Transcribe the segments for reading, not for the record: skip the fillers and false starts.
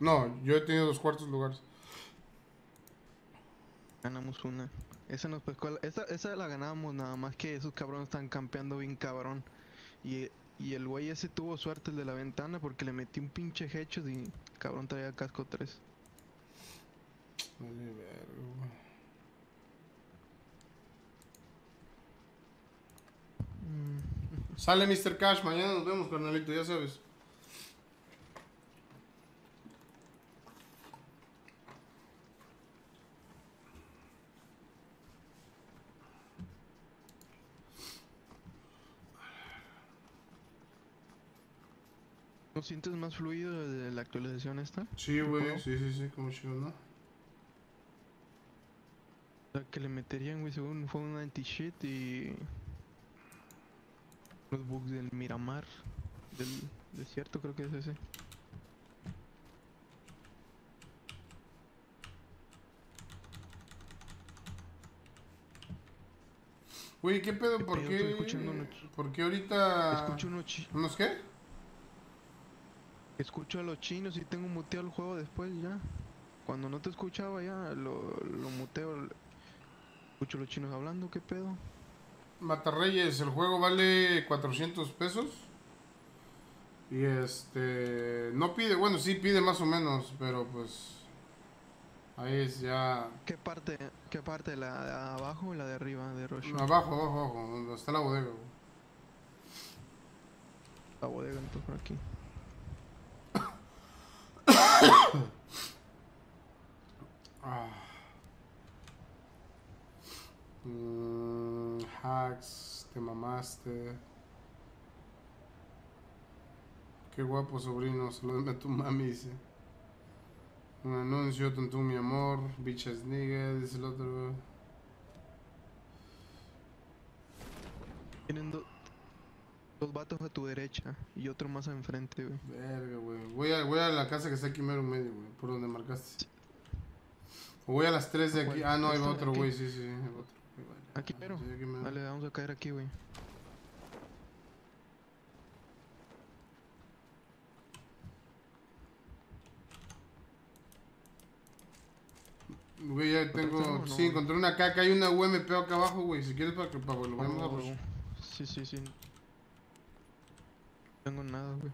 No, yo he tenido los cuartos lugares. Ganamos una. Esa nos pescó. Esa la ganábamos, nada más que esos cabrones están campeando bien cabrón. Y el güey ese tuvo suerte, el de la ventana, porque le metí un pinche headshot y cabrón traía casco 3. Vale, verga. Sale Mr. Cash, mañana nos vemos, carnalito, ya sabes. ¿No sientes más fluido de la actualización esta? Sí, güey, sí, como chido, ¿no? La que le meterían, güey, según fue un anti-shit y... los bugs del Miramar, del desierto, creo que es ese. Güey, ¿qué pedo? ¿Por qué? ¿Por qué ahorita? Escucho unos chinos. ¿Unos qué? Escucho a los chinos y tengo muteado el juego después ya. Cuando no te escuchaba ya, lo muteo. Escucho a los chinos hablando, ¿qué pedo? Matarreyes, el juego vale 400 pesos. Y no pide, bueno, sí pide más o menos, pero pues... ahí es ya... ¿Qué parte? ¿La de abajo o la de arriba de Roche? Abajo, donde está la bodega. La bodega, entonces, por aquí. Hacks, te mamaste. Qué guapo, sobrino. Saludame a tu mami, dice. Un anuncio, tonto, mi amor. Bitches nigga, dice el otro. Tienen dos vatos a tu derecha y otro más enfrente, güey. Verga, güey. Voy a la casa que está aquí mero medio, güey. Por donde marcaste. O voy a las 3 de aquí. Ah, no, ahí va otro, güey. Sí, ahí va otro. Aquí, pero vale, vamos a caer aquí, güey. Güey, ya tengo... sí, encontré una caca. Hay una UMP acá abajo, güey. Si quieres para que lo veamos abajo. Sí. No tengo nada, güey.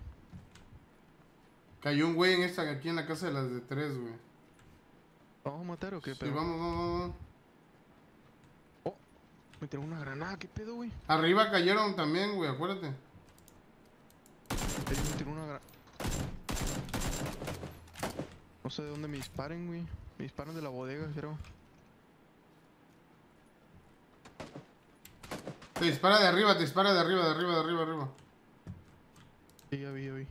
Cayó un güey en esta, aquí en la casa de las de 3, güey. ¿Vamos a matar o qué, pero? Sí, vamos. Me tiró una granada, ¿qué pedo, güey? Arriba cayeron también, güey, acuérdate. Me tiró una granada. No sé de dónde me disparen, güey. Me disparan de la bodega, creo. Te dispara de arriba, de arriba. Sí, ya vi.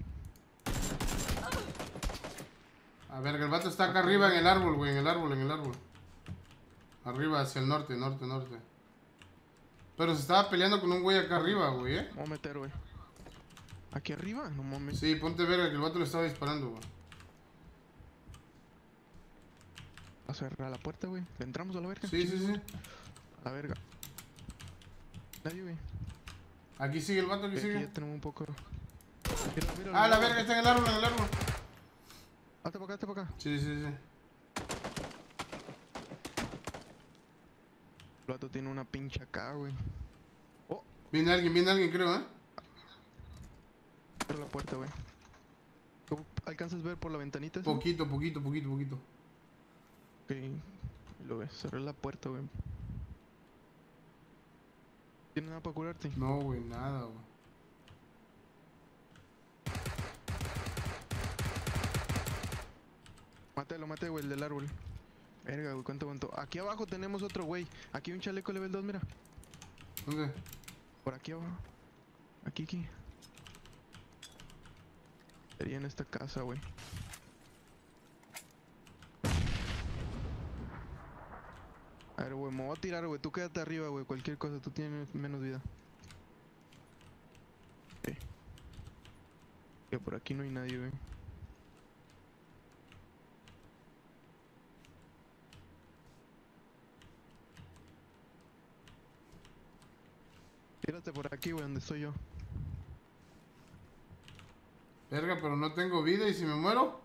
A ver, el vato está acá arriba en el árbol, güey, en el árbol. Arriba, hacia el norte. Pero se estaba peleando con un güey acá arriba, güey, Vamos a meter, güey. ¿Aquí arriba? No mames. Sí, ponte verga que el vato le estaba disparando, güey. A cerrar la puerta, güey. ¿Le entramos a la verga? Sí. A la verga. Nadie, güey. Aquí sigue el vato, aquí sigue. Ya tenemos un poco. Mira, la verga, está en el árbol, Hasta para acá. Sí. El vato tiene una pincha acá, güey. Oh. Viene alguien, creo, Por la puerta, güey. ¿Alcanzas a ver por la ventanita? Poquito. Ok, lo ves. Cerré la puerta, güey. ¿Tienes nada para curarte? No, güey, nada, güey. Mate, güey, el del árbol. Verga, güey, ¿cuánto? Aquí abajo tenemos otro, güey. Aquí hay un chaleco level 2, mira. ¿Dónde? Por aquí abajo. Aquí. Sería en esta casa, güey. A ver, güey, me voy a tirar, güey. Tú quédate arriba, güey. Cualquier cosa, tú tienes menos vida. Sí. Yo por aquí no hay nadie, güey. Tírate por aquí, güey, donde estoy yo. Verga, pero no tengo vida, ¿y si me muero?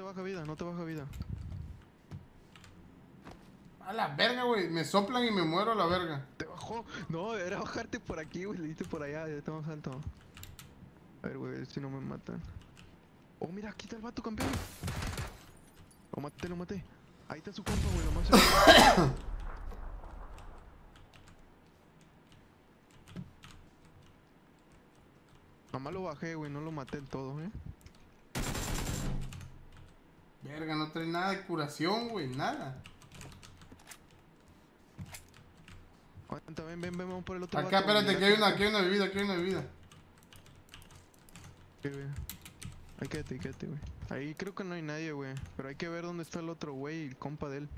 te baja vida, no te baja vida. A la verga, güey. Me soplan y me muero a la verga. Te bajó. No, era bajarte por aquí, güey. Le diste por allá. Ya está más alto. A ver, güey, si no me matan. Oh, mira, aquí está el vato, campeón. Lo maté, lo maté. Ahí está su compa, güey. Lo más. Nomás lo bajé, güey. No lo maté del todo, eh. Verga, no trae nada de curación, güey. Nada. Aguanta, ven, ven, vamos por el otro lado. Acá, vato, espérate, aquí hay una bebida, aquí hay una bebida. Okay, güey. Ahí quédate, quédate, güey. Ahí creo que no hay nadie, güey. Pero hay que ver dónde está el otro, güey, el compa de él.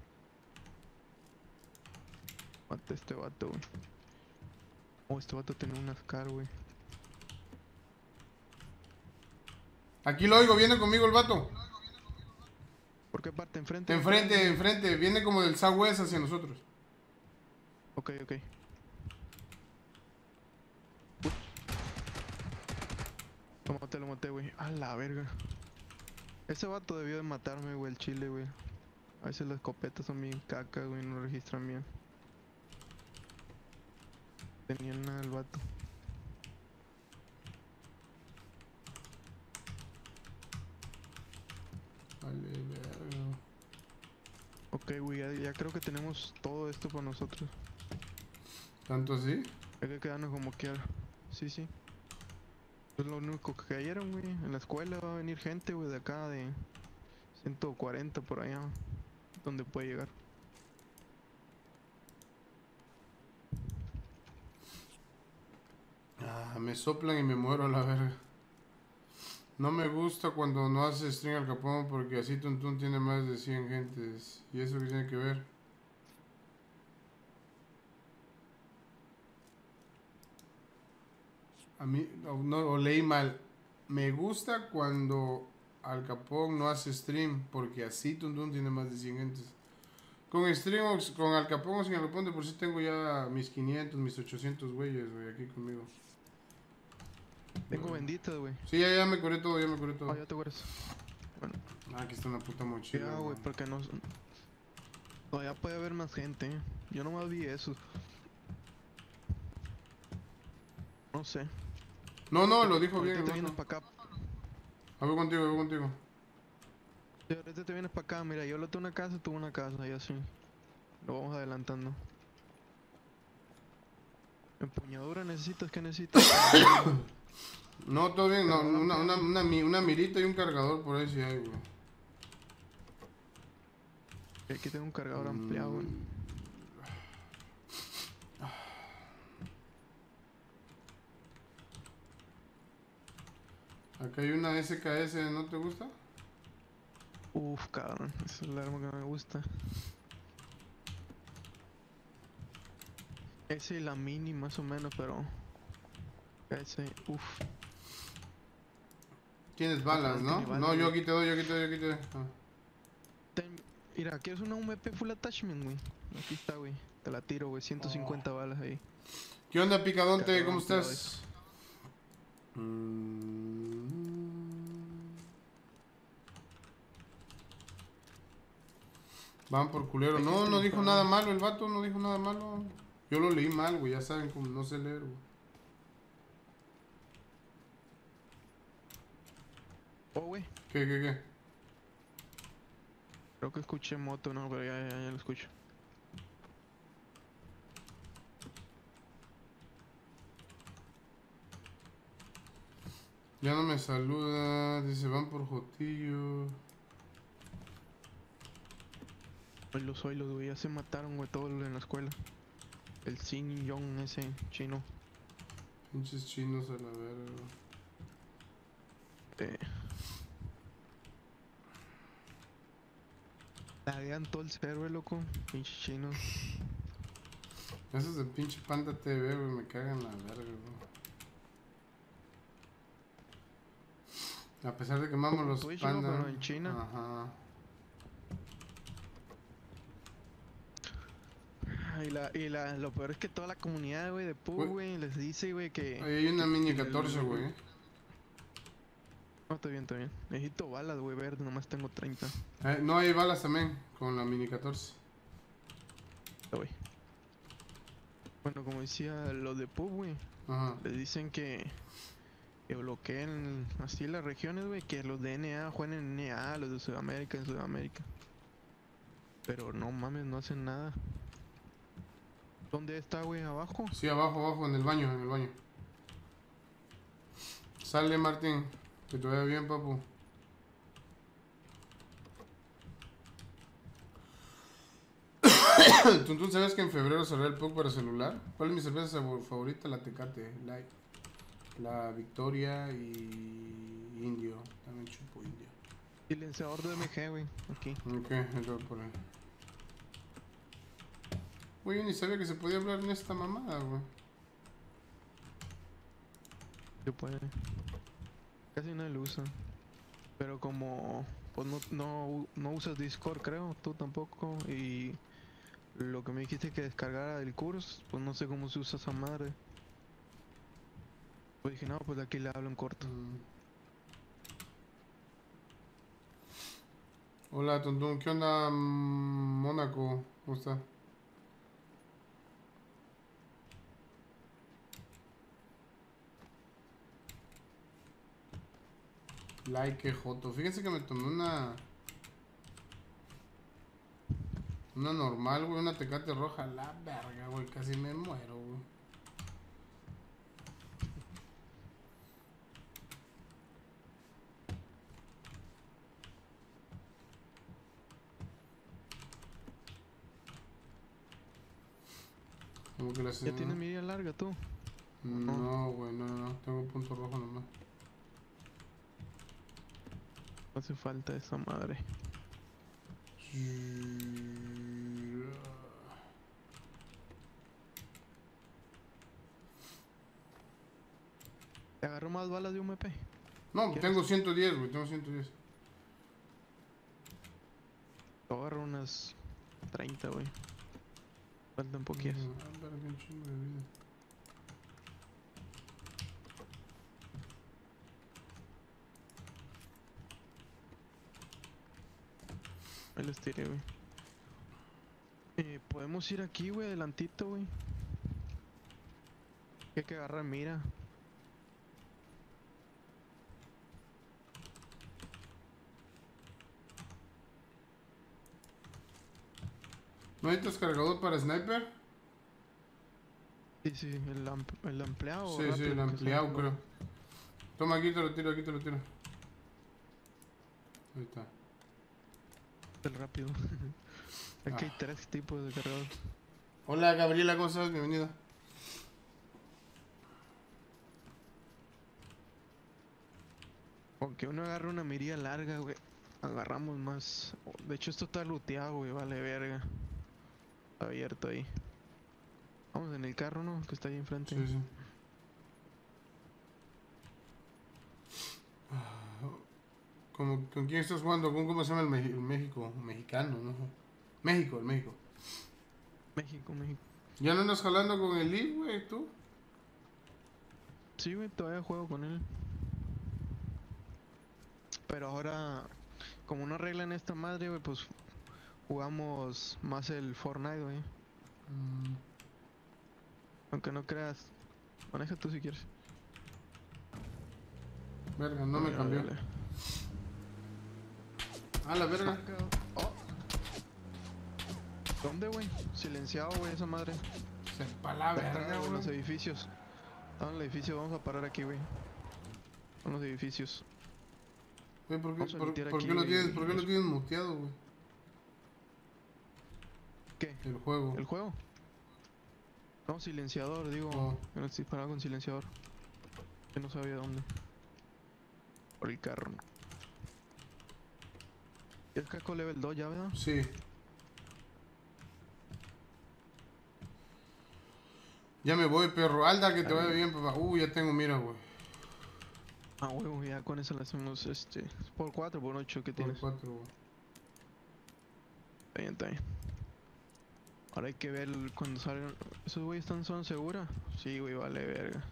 Mata a este vato, güey. Oh, este vato tiene un ascar, güey. Aquí lo oigo, viene conmigo el vato. ¿Por qué parte? ¿Enfrente? Enfrente, enfrente. Viene como del southwest hacia nosotros. Ok, ok. Uf. Lo maté, güey. A la verga. Ese vato debió de matarme, güey, el chile, güey. A veces las escopetas son bien caca, güey, no registran bien. Tenía nada el vato. Vale, verga. Ok, güey, ya creo que tenemos todo esto para nosotros. ¿Tanto así? Hay que quedarnos como quiera. Sí, sí. Es lo único que cayeron, güey. En la escuela va a venir gente, güey, de acá, de 140 por allá, donde puede llegar. Ah, me soplan y me muero a la verga. No me gusta cuando no hace string al capón, porque así Tuntún tiene más de 100 gentes. ¿Y eso qué tiene que ver? A mí, no, leí mal. Me gusta cuando Al Capón no hace stream, porque así Tuntún tiene más de 100 gentes. Con stream, con Al Capón o sin Al Capón, de por sí tengo ya mis 500, mis 800 güeyes, güey, aquí conmigo. Tengo benditas, güey. Sí, ya me curé todo, ya me curé todo. Ah, ya te curas. Bueno. Ah, aquí está una puta mochila. Ya, güey, porque no... Todavía puede haber más gente, eh. Yo nomás vi eso. No sé. No, no, lo dijo bien. Ahorita te vienes para acá. Ah, voy contigo, voy contigo. Sí, ahorita te vienes para acá. Mira, yo lo tengo una casa, tuve una casa y así. Lo vamos adelantando. Empuñadura necesitas, ¿qué necesitas? No, todo bien. No, una mirita y un cargador por ahí si hay, güey. Aquí tengo un cargador ampliado, güey. Acá hay una SKS, ¿no te gusta? Uff, cabrón, esa es la arma que me gusta. Esa y la mini más o menos, pero... Ese, uff. Tienes balas, ¿no? No, balas, yo aquí te doy, yo aquí te doy, yo aquí te doy. Ah. Mira, aquí es una UMP full attachment, güey. Aquí está, güey. Te la tiro, güey, 150 balas ahí. ¿Qué onda, Picadonte? ¿Cómo estás? Van por culero. No, no dijo nada malo el vato, no dijo nada malo. Yo lo leí mal, güey, ya saben cómo no sé leer, güey. Oh, güey. ¿Qué? Creo que escuché moto, no, pero ya lo escucho. Ya no me saluda, dice van por Jotillo. Los güey, ya se mataron, güey, todos en la escuela. El Sin Young ese chino. Pinches chinos a la verga. Laguean todo el server, loco. Pinches chinos. Esos de pinche Panda TV, güey, me cagan la verga, güey. A pesar de que mamo los Twitch, Panda, pero en China. Ajá. Y lo peor es que toda la comunidad, güey, de PUBG, güey, les dice, güey, que... Ahí hay una mini 14, güey. No, está bien, está bien. Necesito balas, güey, verde, nomás tengo 30. No hay balas también, con la mini 14. Está, güey. Bueno, como decía los de PUBG, güey. Ajá. Les dicen que bloqueen así las regiones, güey, que los de NA jueguen en NA, los de Sudamérica en Sudamérica. Pero no mames, no hacen nada. ¿Dónde está, güey? ¿Abajo? Sí, abajo, abajo, en el baño, en el baño. Sale, Martín. Que te vaya bien, papu. Tuntun, ¿sabes que en febrero saldrá el PUBG para celular? ¿Cuál es mi cerveza favorita? La Tecate Light, la Victoria y Indio. También chupo Indio. Silenciador de MG, güey. Aquí. Ok, entra por ahí. Güey, yo ni sabía que se podía hablar en esta mamada, güey. Se puede. Casi no lo uso. Pero como pues no usas Discord, creo, tú tampoco. Y lo que me dijiste que descargara del curso, pues no sé cómo se usa esa madre. Pues dije, no, pues aquí le hablo en corto. Hola, Tontón, ¿qué onda, Mónaco? ¿Cómo está? Like Joto, fíjense que me tomé una normal, güey, una Tecate roja, la verga, güey, casi me muero, güey. ¿Cómo que la señora? ¿Ya tienes mirilla larga tú? No, güey, no, tengo punto rojo nomás. No hace falta esa madre. ¿Te agarró más balas de UMP? No, tengo 110, güey, tengo 110. Te agarro unas 30, güey. Faltan poquillas. Me los tiré, güey. Podemos ir aquí, güey, adelantito, güey. Hay que agarrar mira. ¿No hay descargador para sniper? Sí, el ampliado. Sí, el ampliado, creo. Toma, aquí te lo tiro. Ahí está. El rápido. Aquí hay tres tipos de cargador. Hola, Gabriela, ¿cómo estás? Bienvenida. Aunque uno agarra una mirilla larga, güey, agarramos más. De hecho, esto está looteado, güey, vale verga. Está abierto ahí. Vamos en el carro, ¿no? Que está ahí enfrente. Sí. ¿Con quién estás jugando? ¿Cómo se llama el México? Mexicano, ¿no? México, el México. México. ¿Ya no andas jalando con el Lee, güey, tú? Sí, güey, todavía juego con él. Pero ahora, como no arreglan esta madre, güey, pues jugamos más el Fortnite, güey. Aunque no creas, maneja tú si quieres. Verga, no me cambió. A la verga. Oh. ¿Dónde, güey? Silenciado, güey, esa madre. Se empala, verga, güey. Los edificios. Están en el edificio, vamos a parar aquí, güey. Con los edificios. Güey, ¿por qué lo tienes muteado, güey? ¿Qué? El juego. ¿El juego? No, silenciador, digo. No. Disparaba con silenciador. Yo no sabía dónde. Por el carro, ¿no? ¿Es casco level 2 ya, verdad? Sí. Ya me voy, perro. Alda, que te vaya bien, papá. Ya tengo mira, güey. Ah, huevo, ya con eso le hacemos por 4, por 8, ¿qué tienes? Por 4, güey. Está bien, está bien. Ahora hay que ver cuando salgan. ¿Esos güeyes están en zona segura? Sí, güey, vale, verga.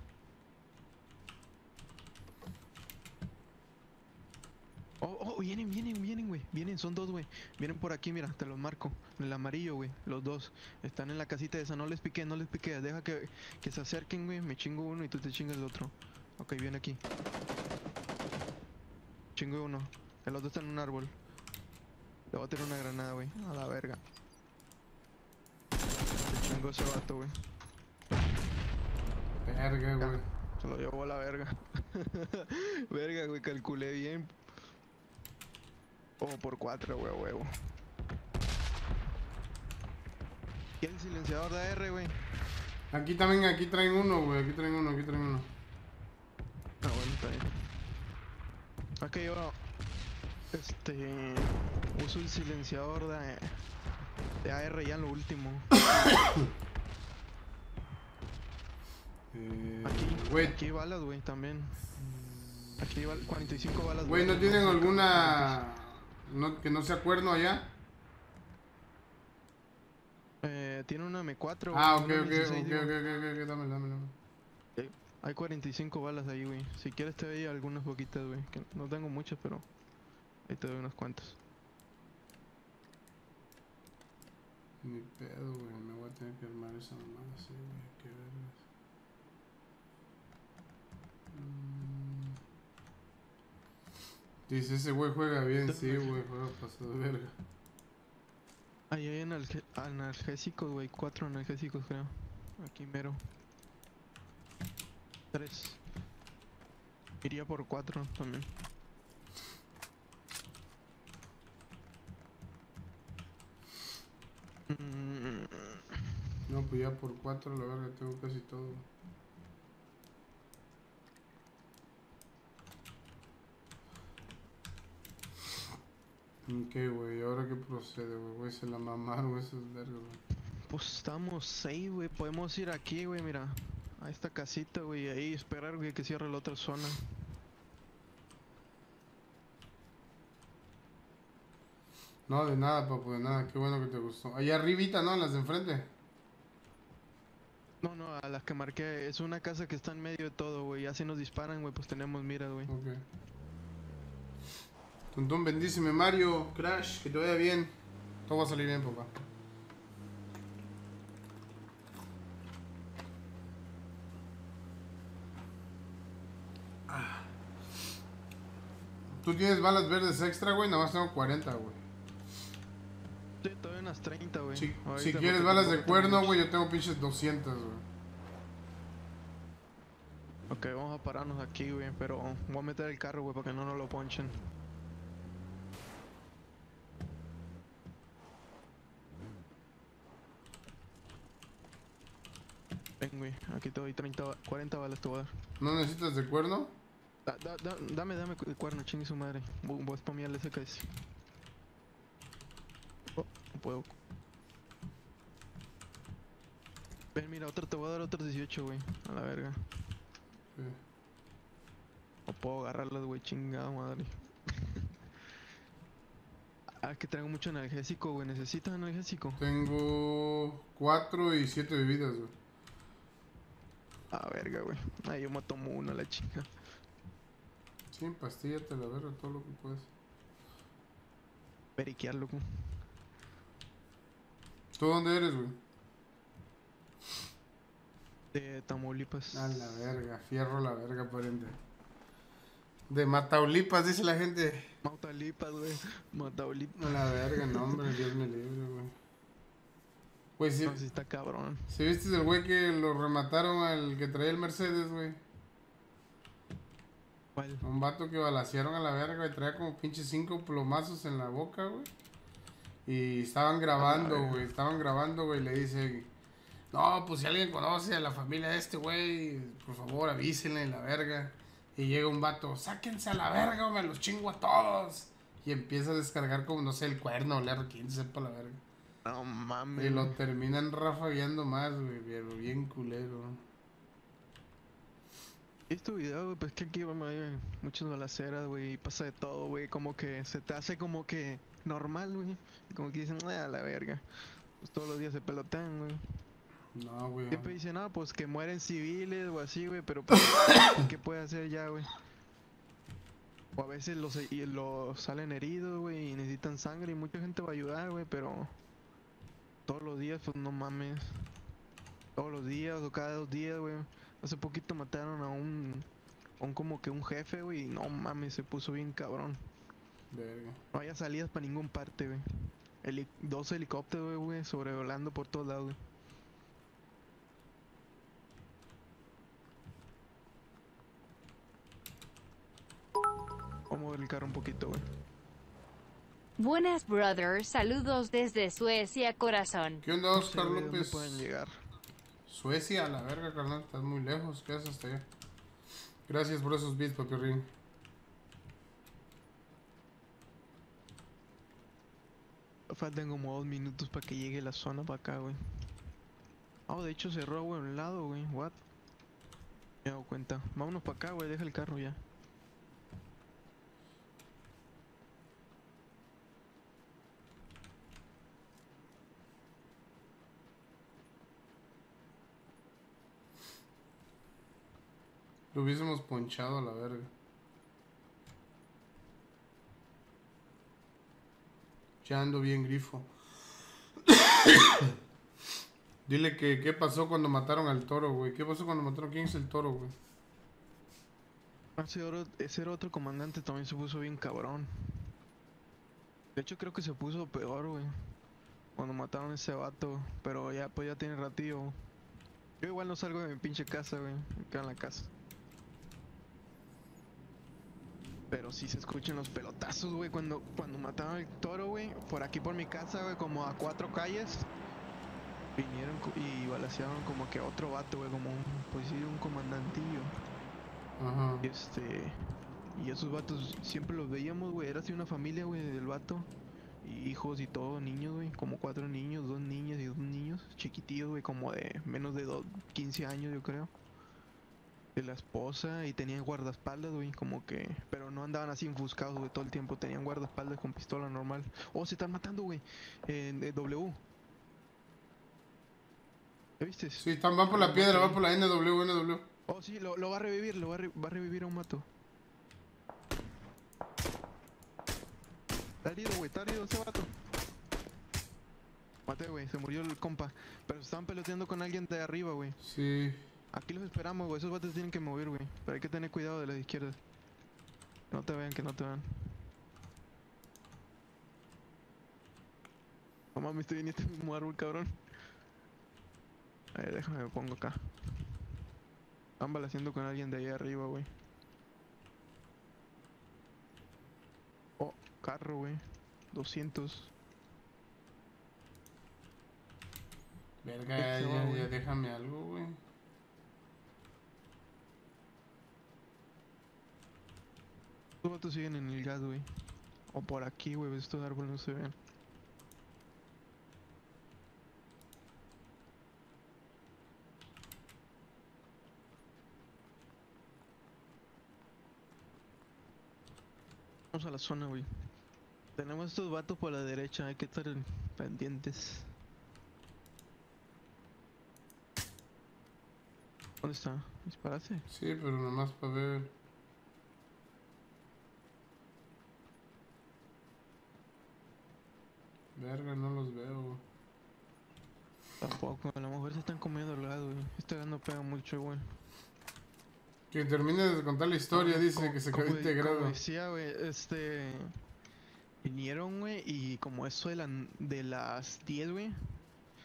Vienen, güey. Vienen, son dos, güey. Vienen por aquí, mira, te los marco. El amarillo, güey. Los dos. Están en la casita esa. No les pique, no les pique. Deja que se acerquen, güey. Me chingo uno y tú te chingas el otro. Ok, viene aquí. Chingo uno. El otro está en un árbol. Le voy a tirar una granada, güey. A la verga. Se chingó ese vato, güey. Verga, güey. Se lo llevó a la verga. Verga, güey. Calculé bien. Como por 4, güey, huevo. ¿Qué es el silenciador de AR, güey? Aquí también, aquí traen uno, güey. Aquí traen uno, aquí traen uno. Ah, bueno, está bien. Ok, yo... uso el silenciador de AR ya en lo último. Aquí hay balas, güey, también. Aquí hay 45 balas. Güey, ¿no tienen alguna... no, que no sea cuerno allá? Tiene una M4. Ah, ok, una ok, dame. Hay 45 balas ahí, güey. Si quieres te doy algunas poquitas, güey. Que no tengo muchas, pero... ahí te doy unos cuantos. Ni pedo, güey. Me voy a tener que armar esa mamada así, güey. Qué vergas. Dice, ese güey juega bien, sí, güey, juega pasado de verga. Ahí hay analgésicos, güey, 4 analgésicos, creo. Aquí mero. 3. Iría por 4 también. No, pues ya por 4, la verga, tengo casi todo. Ok, güey, ¿ahora qué procede, güey? Se la mamaron esos vergas, güey. Pues estamos 6, güey. Podemos ir aquí, güey, mira. A esta casita, güey. Ahí esperar, güey, que cierre la otra zona. No, de nada, papu, de nada. Qué bueno que te gustó. Allá arribita, ¿no? Las de enfrente. No, no, a las que marqué. Es una casa que está en medio de todo, güey. Ya si nos disparan, güey, pues tenemos miras, güey. Ok. Tontón, bendíceme, Mario, Crash, que te vaya bien. Todo va a salir bien, papá. ¿Tú tienes balas verdes extra, güey? Nada más tengo 40, güey. Sí, todavía unas 30, güey. Si quieres balas de cuerno, güey, yo tengo pinches 200, güey. Ok, vamos a pararnos aquí, güey, pero voy a meter el carro, güey, para que no nos lo ponchen. Ven, güey, aquí te doy 40 balas, te voy a dar. ¿No necesitas de cuerno? Dame de cuerno, chingue su madre. Voy a spamearle ese que es. Oh, no puedo. Ven, mira, otro, te voy a dar otros 18, güey. A la verga. Sí. No puedo agarrarlas, güey, chingada madre. Ah, que traigo mucho analgésico, güey. ¿Necesitas analgésico? Tengo 4 y 7 bebidas, güey. Ah, verga, güey. Ay, yo me tomo una, la chica. Sí, empastíllate la verga, todo lo que puedes. Periquear, loco. ¿Tú dónde eres, güey? De Tamaulipas. A la verga, fierro la verga, aparente. De Mataulipas, dice la gente. Mataulipas, güey. Mataulipas. A la verga, no, hombre, Dios me libre, güey. Güey, sí, no, sí está cabrón. ¿Sí viste el güey que lo remataron al que traía el Mercedes, güey? ¿Cuál? Un vato que balacearon a la verga y traía como pinche 5 plomazos en la boca, güey. Y estaban grabando, güey. Estaban grabando, güey. Le dicen, no, pues si alguien conoce a la familia de este güey, por favor avísenle, la verga. Y llega un vato, sáquense a la verga o me los chingo a todos. Y empieza a descargar como, no sé, el cuerno o el R15, sepa la verga. No mames. Y lo terminan rafagueando más, güey, pero bien culero. Este video, güey, pues que aquí vamos a ir muchas balaceras, güey, y pasa de todo, güey, como que se te hace como que normal, güey. Como que dicen, a la verga. Pues todos los días se pelotean, güey. No, güey. Siempre dicen, no, pues que mueren civiles o así, güey, pero pues, ¿qué puede hacer ya, güey? O a veces los salen heridos, güey, y necesitan sangre y mucha gente va a ayudar, güey, pero... Todos los días, pues no mames. Todos los días o cada 2 días, güey. Hace poquito mataron a un como que un jefe, güey, y no mames, se puso bien cabrón. Verga. No había salidas para ningún parte, güey. 12 helicópteros, güey, sobrevolando por todos lados, güey. Vamos a mover el carro un poquito, güey. Buenas, brothers. Saludos desde Suecia, corazón. ¿Qué onda, Oscar López? Pueden llegar. Suecia, a la verga, carnal. Estás muy lejos. ¿Qué haces hasta allá? Gracias por esos bits, papirrín. Faltan como 2 minutos para que llegue la zona para acá, güey. Oh, de hecho cerró, güey, a un lado, güey. What? Me he dado cuenta. Vámonos para acá, güey. Deja el carro ya. Lo hubiésemos ponchado a la verga. Ya ando bien grifo. Dile que qué pasó cuando mataron al toro, güey. ¿Qué pasó cuando mataron? ¿Quién es el toro, güey? Ese era otro comandante, también se puso bien cabrón. De hecho creo que se puso peor, güey, cuando mataron a ese vato. Pero ya, pues ya tiene ratillo. Yo igual no salgo de mi pinche casa, güey. Me quedo en la casa. Pero sí se escuchan los pelotazos, güey. Cuando mataron al toro, güey. Por aquí por mi casa, güey. Como a 4 calles. Vinieron y balacearon como que otro vato, güey. Como un, pues sí, un comandantillo. Ajá. Y esos vatos siempre los veíamos, güey. Era así una familia, güey, del vato. Hijos y todo, niños, güey, como 4 niños, 2 niñas y 2 niños, chiquititos, güey, como de menos de 15 años, yo creo. De la esposa, y tenían guardaespaldas, güey, como que, pero no andaban así enfuscados, güey, todo el tiempo, tenían guardaespaldas con pistola normal. Oh, se están matando, güey, W. ¿Ya viste? Sí, están, van por la piedra, van por la NW, NW. Oh, sí, lo va a revivir, va a revivir a un mato. Está herido, güey, está herido ese vato. Mate, güey, se murió el compa. Pero se estaban peloteando con alguien de arriba, güey. Sí. Aquí los esperamos, güey, esos vatos tienen que mover, güey. Pero hay que tener cuidado de las izquierdas. No te vean, que no te vean. No mames, estoy en este mismo árbol, cabrón. A ver, déjame, me pongo acá. Están balaciendo con alguien de ahí arriba, güey. Oh. Carro, güey. 200. Verga, ya déjame algo, güey. Los vatos siguen en el gas, güey. O por aquí, güey. Estos árboles no se ven. Vamos a la zona, güey. Tenemos estos vatos por la derecha, hay que estar pendientes. ¿Dónde está? ¿Disparaste? Sí, pero nomás para ver. Verga, no los veo. Tampoco, a lo mejor se están comiendo al lado, güey. Este gas no pega mucho, güey. Que termine de contar la historia, dice que se quedó integrado. Como decía, güey, vinieron, güey, y como eso de las 10, güey,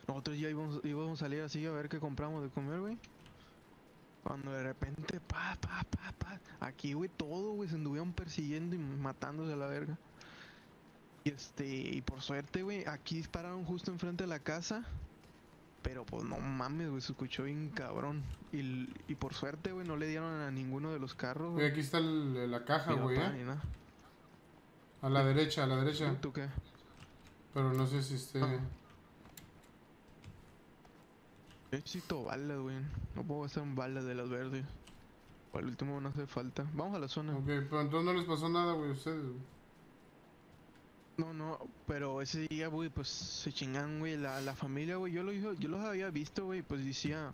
nosotros ya íbamos a salir así a ver qué compramos de comer, güey. Cuando de repente, aquí, güey, todo, güey, se anduvieron persiguiendo y matándose a la verga. Y y por suerte, güey, aquí dispararon justo enfrente de la casa. Pero pues no mames, güey, se escuchó bien cabrón. Y por suerte, güey, no le dieron a ninguno de los carros. Güey, aquí está la caja, güey, a la derecha, a la derecha. ¿Tú qué? Pero no sé si esté... Necesito balas, güey. No puedo gastar balas de las verdes. Para el último no hace falta. Vamos a la zona. Ok, pero entonces no les pasó nada, güey, a ustedes, güey. No, pero ese día, güey, pues se chingan, güey, la familia, güey. Yo los había visto, güey, pues decía,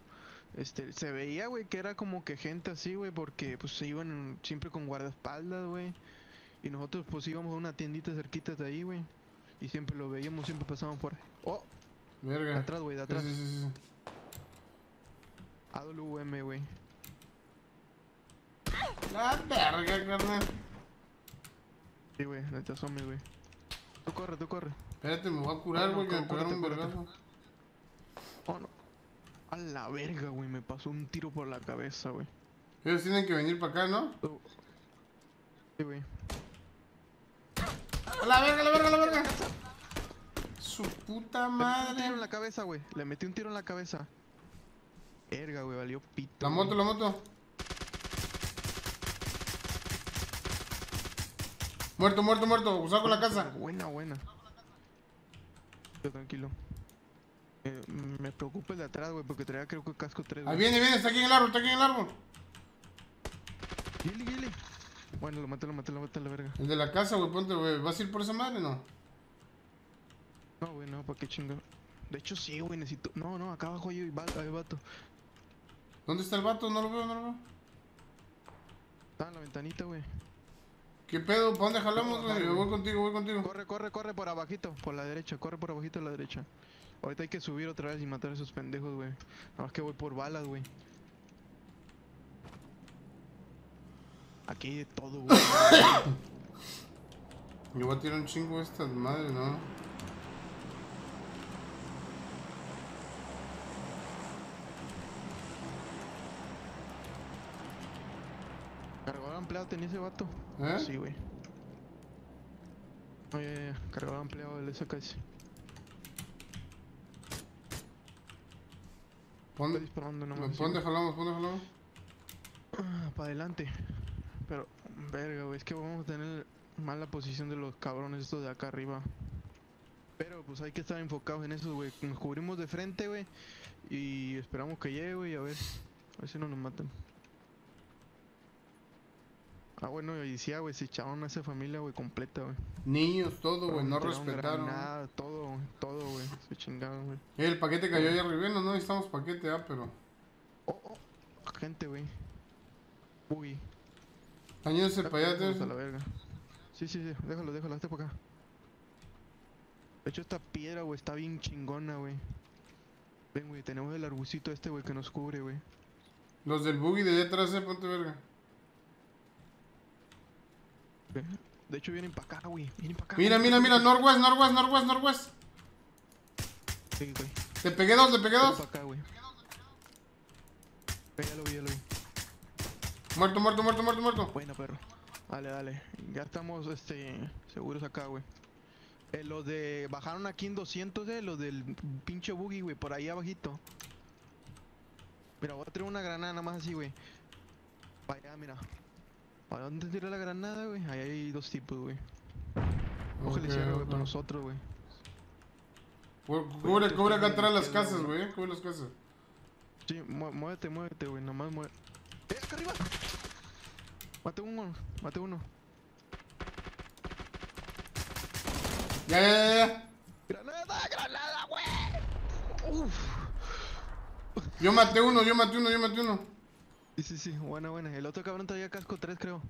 se veía, güey, que era como que gente así, güey, porque pues se iban siempre con guardaespaldas, güey. Y nosotros pues íbamos a una tiendita cerquita de ahí, güey. Y siempre lo veíamos, siempre pasaban fuera. ¡Oh! Verga. De atrás, güey, de atrás. Sí. AWM, güey. ¡La verga, carnal! Sí, güey, neta zombie, güey. Tú corre, tú corre. Espérate, me voy a curar, güey, no, que me pegaron un vergazo. Oh, no. A la verga, güey, me pasó un tiro por la cabeza, güey. Ellos tienen que venir para acá, ¿no? Sí, güey. ¡A la verga, la verga, la verga! ¡Su puta madre! Le metí un tiro en la cabeza, güey. Le metí un tiro en la cabeza. Verga, güey, valió pito. La moto, güey. La moto. Muerto, muerto, muerto. Salgo la casa. Buena, buena. Yo tranquilo. Me preocupa el de atrás, güey, porque traía creo que casco 3. Ahí viene, viene. Está aquí en el árbol, está aquí en el árbol. Gili, gili. Bueno, lo maté, lo maté, lo maté a la verga. El de la casa, güey, ponte, güey. ¿Vas a ir por esa madre o no? No, güey, no, ¿para qué chingo? De hecho, sí, güey, necesito... No, no, acá abajo hay vato. ¿Dónde está el vato? No lo veo, no lo veo. Está en la ventanita, güey. ¿Qué pedo? ¿Para dónde jalamos, güey? Voy contigo, voy contigo. Corre, corre, corre por abajito, por la derecha. Corre por abajito a la derecha. Ahorita hay que subir otra vez y matar a esos pendejos, güey. Nada más que voy por balas, güey. Aquí hay de todo, güey. Yo voy a tirar un chingo a estas madres, ¿no? Cargador ampliado tenía ese vato. ¿Eh? Sí, güey. Oye, cargador ampliado del SKS. ¿Ponde? Estoy disparando nomás. ¿Ponde jalamos? ¿Ponde jalamos? Para adelante. Pero, verga, güey, es que vamos a tener mala posición de los cabrones estos de acá arriba. Pero, pues hay que estar enfocados en eso, güey. Nos cubrimos de frente, güey. Y esperamos que llegue, güey, a ver si no nos matan. Ah, bueno, y decía, güey, se echaron a esa familia, güey, completa, güey. Niños, todo, güey, no respetaron. Nada, todo, todo, güey, se chingaron, güey. El paquete cayó allá arriba, no necesitamos paquete, pero... Oh, gente, güey. Uy. Añádense para allá, a la verga. Sí, déjalo, hazte para acá. De hecho, esta piedra, güey, está bien chingona, güey. Ven, güey, tenemos el arbucito este, güey, que nos cubre, güey. Los del buggy de allá atrás, ponte verga. De hecho, vienen para acá, güey. Mira, northwest, northwest, northwest, northwest. Sí, güey. Te pegué dos, Para acá, güey. Ya lo vi. Muerto. Bueno, perro. Dale. Ya estamos, seguros acá, güey. Los de... Bajaron aquí en 200, los del pinche buggy, güey. Por ahí abajito. Mira, voy a tirar una granada nada más así, güey. Para allá, mira. ¿A dónde tiró la granada, güey? Ahí hay dos tipos, güey. Ojalá sea, güey, para nosotros, güey. Cubre acá atrás las casas, güey. Cubre las casas. Sí, muévete, güey. Nomás muévete. ¡Acá arriba! Mate uno. Ya. ¡Granada, güey! Uff. Yo maté uno. Sí, buena. El otro cabrón traía casco 3, creo.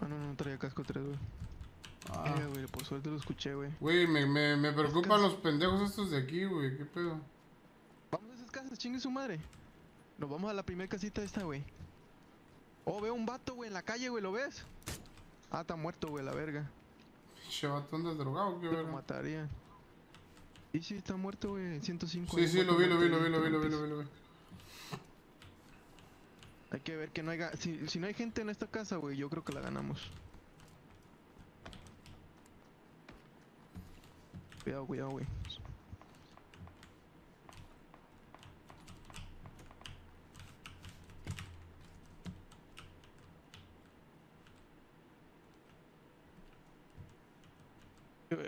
Ah, no traía casco 3, güey. Ah, güey, por suerte lo escuché, güey. Güey, me preocupan los pendejos estos de aquí, güey. ¿Qué pedo? Vamos a esas casas, chingue su madre. Nos vamos a la primera casita esta, güey. Oh, veo un vato, güey, en la calle, güey, ¿lo ves? Ah, está muerto, güey, la verga. Che, vato, ¿andas drogado o qué, verga? Lo mataría. Y sí, está muerto, güey, 105. Sí, lo vi. Hay que ver que no haya... Si no hay gente en esta casa, güey, yo creo que la ganamos. Cuidado, güey.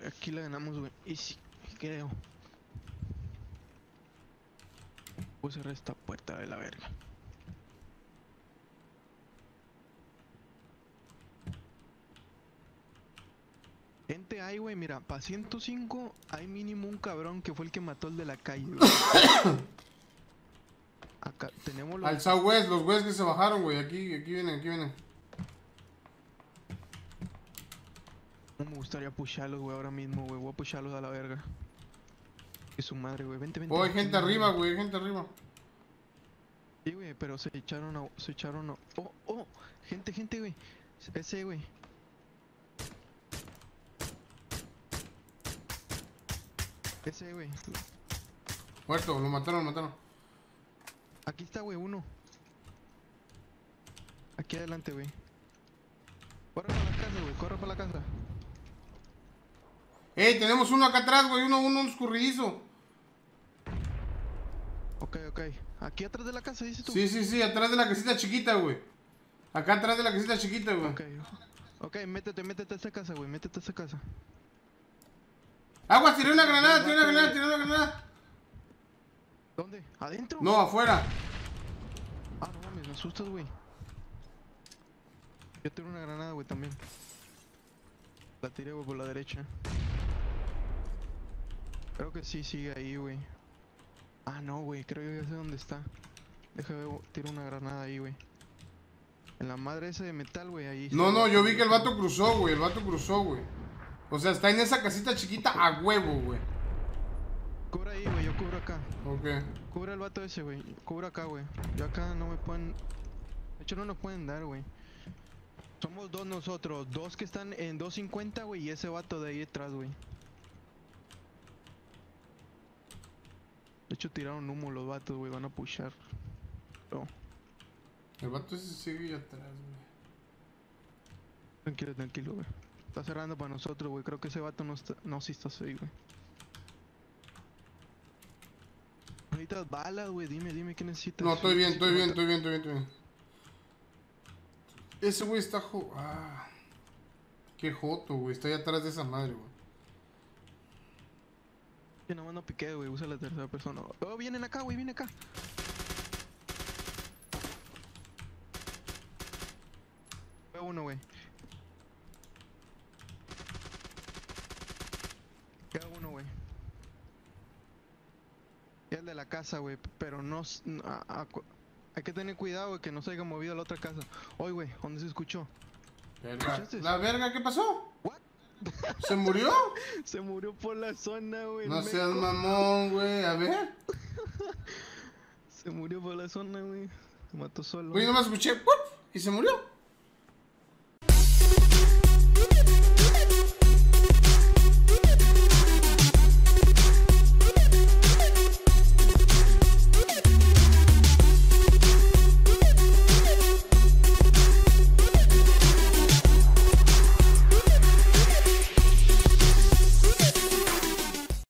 Aquí la ganamos, güey. Y sí. Creo. Voy a cerrar esta puerta de la verga. Gente, ahí, güey, mira, para 105 hay mínimo un cabrón que fue el que mató al de la calle. Acá tenemos los... Al southwest, los west que se bajaron, güey. Aquí vienen, aquí vienen. No me gustaría pusharlos, güey, ahora mismo, güey. Voy a pusharlos a la verga. Que su madre, güey. Vente, vente. Oh, hay gente arriba, güey. Hay gente arriba. Sí, güey, pero se echaron a... Se echaron a... Oh, oh. Gente, gente, güey. Ese, güey. Ese, güey. Muerto, lo mataron, lo mataron. Aquí está, güey, uno. Aquí adelante, güey. Corre para la casa, güey, corre para la casa. Ey, tenemos uno acá atrás, güey, uno escurridizo. Ok, ok. Aquí atrás de la casa, dices tú. Sí, sí, sí, atrás de la casita chiquita, güey. Acá atrás de la casita chiquita, güey. Ok, ok, métete, métete a esa casa, güey, métete a esa casa. Aguas, tiré una granada, tiré una granada, tiré una granada. ¿Dónde? ¿Adentro? No, afuera. Ah, no mames, me asustas, güey. Yo tiré una granada, güey, también. La tiré, güey, por la derecha. Creo que sí, sigue ahí, güey. Ah, no, güey, creo que ya sé dónde está. Déjame, tiro una granada ahí, güey. En la madre esa de metal, güey, ahí. No, no, yo vi que el vato cruzó, güey, el vato cruzó, güey. O sea, está en esa casita chiquita a huevo, güey. Cubre ahí, güey, yo cubro acá. Ok. Cubre el vato ese, güey. Cubre acá, güey. Yo acá no me pueden... De hecho, no nos pueden dar, güey. Somos dos nosotros. Dos que están en 250, güey. Y ese vato de ahí detrás, güey. De hecho, tiraron humo los vatos, güey. Van a pushar. No. El vato ese sigue atrás, güey. Tranquilo, tranquilo, güey. Está cerrando para nosotros, güey. Creo que ese vato no está... No, sí está así, güey. Necesitas balas, güey, dime qué necesitas. No, estoy bien, estoy bien, estoy bien, estoy bien, estoy bien. Ese güey está ah. Qué joto, güey, está ahí atrás de esa madre, güey. Yo nomás no piqué, güey, usa la tercera persona. Oh, vienen acá, güey, vienen acá. Fue uno, güey. Queda uno, güey. El de la casa, güey, pero no... hay que tener cuidado, güey, que no se haya movido a la otra casa. Oye, güey, ¿dónde se escuchó? ¿La verga qué pasó? ¿What? ¿Se murió? Se murió por la zona, güey. No seas mamón, güey, a ver. Se murió por la zona, güey. Se mató solo. Güey, no me escuché, ¡puf! Y se murió.